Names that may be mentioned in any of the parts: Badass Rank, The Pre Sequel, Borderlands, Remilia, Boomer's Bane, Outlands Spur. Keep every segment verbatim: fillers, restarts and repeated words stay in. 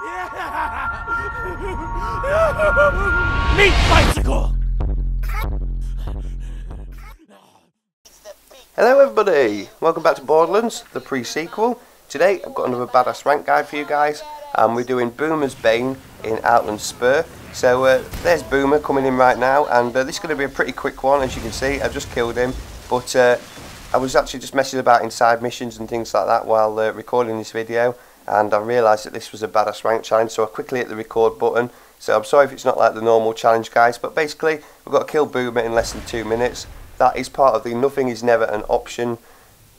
Yeah! Meet bicycle! Hello everybody! Welcome back to Borderlands, the pre sequel. Today I've got another Badass Rank guide for you guys, and we're doing Boomer's Bane in Outlands Spur. So uh, there's Boomer coming in right now, and uh, this is going to be a pretty quick one. As you can see, I've just killed him, but uh, I was actually just messing about inside missions and things like that while uh, recording this video, and I realised that this was a Badass Rank challenge, so I quickly hit the record button. So I'm sorry if it's not like the normal challenge, guys, but basically we've got to kill Boomer in less than two minutes. That is part of the Nothing Is Never an Option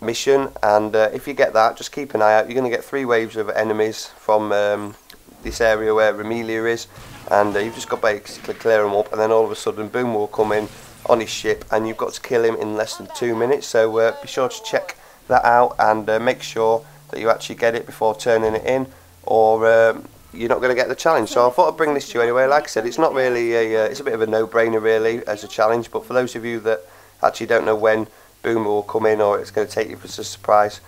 mission, and uh, if you get that, just keep an eye out. You're going to get three waves of enemies from um, this area where Remilia is, and uh, you've just got to basically clear them up, and then all of a sudden Boomer will come in on his ship, and you've got to kill him in less than two minutes. So uh, be sure to check that out, and uh, make sure that you actually get it before turning it in, or um, you're not going to get the challenge. So I thought I'd bring this to you anyway. Like I said, it's not really a, uh, it's a bit of a no-brainer really as a challenge, but for those of you that actually don't know when Boomer will come in or it's going to take you as a surprise,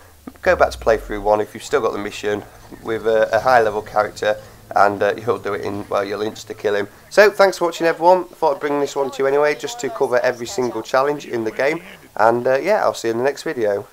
go back to playthrough one if you've still got the mission with a, a high-level character, and uh, you'll do it in, well, you'll insta kill him. So thanks for watching everyone. Thought I'd bring this one to you anyway, just to cover every single challenge in the game, and uh, yeah, I'll see you in the next video.